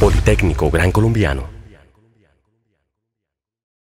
Politécnico Gran Colombiano.